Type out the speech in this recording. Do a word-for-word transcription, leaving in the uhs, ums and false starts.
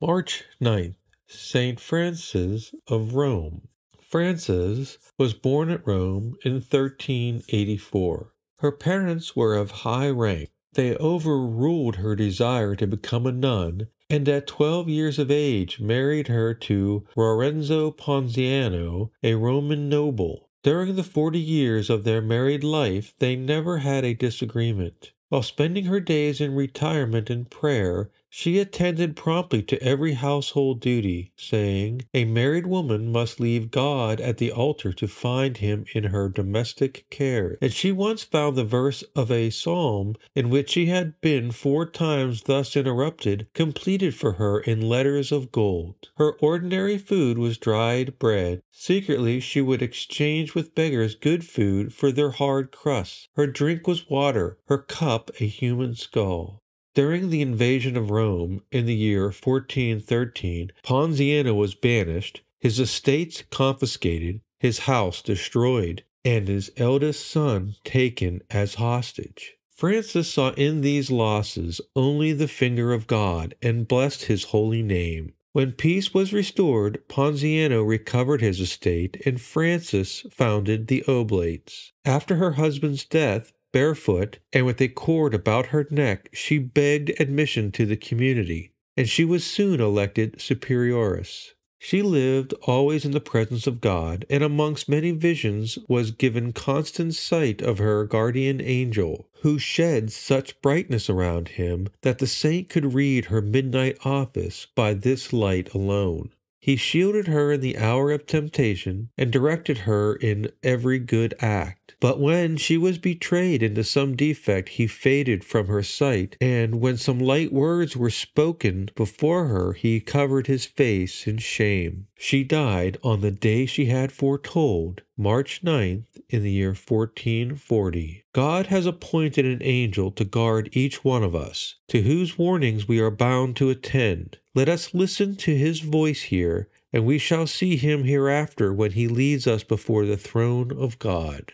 March ninth, Saint Frances of Rome. Frances was born at Rome in thirteen eighty-four. Her parents were of high rank. They overruled her desire to become a nun, and at twelve years of age married her to Lorenzo Ponziano, a Roman noble. During the forty years of their married life, they never had a disagreement. While spending her days in retirement and prayer, she attended promptly to every household duty, saying, "A married woman must leave God at the altar to find him in her domestic care." And she once found the verse of a psalm in which she had been four times thus interrupted, completed for her in letters of gold. Her ordinary food was dried bread. Secretly she would exchange with beggars good food for their hard crusts. Her drink was water, her cup a human skull. During the invasion of Rome in the year fourteen thirteen, Ponziano was banished, his estates confiscated, his house destroyed, and his eldest son taken as hostage. Frances saw in these losses only the finger of God and blessed his holy name. When peace was restored, Ponziano recovered his estate and Frances founded the Oblates. After her husband's death, barefoot, and with a cord about her neck, she begged admission to the community, and she was soon elected superioress. She lived always in the presence of God, and amongst many visions was given constant sight of her guardian angel, who shed such brightness around him that the saint could read her midnight office by this light alone. He shielded her in the hour of temptation and directed her in every good act. But when she was betrayed into some defect, he faded from her sight, and when some light words were spoken before her, he covered his face in shame. She died on the day she had foretold, March ninth, in the year fourteen forty. God has appointed an angel to guard each one of us, to whose warnings we are bound to attend. Let us listen to his voice here, and we shall see him hereafter when he leads us before the throne of God.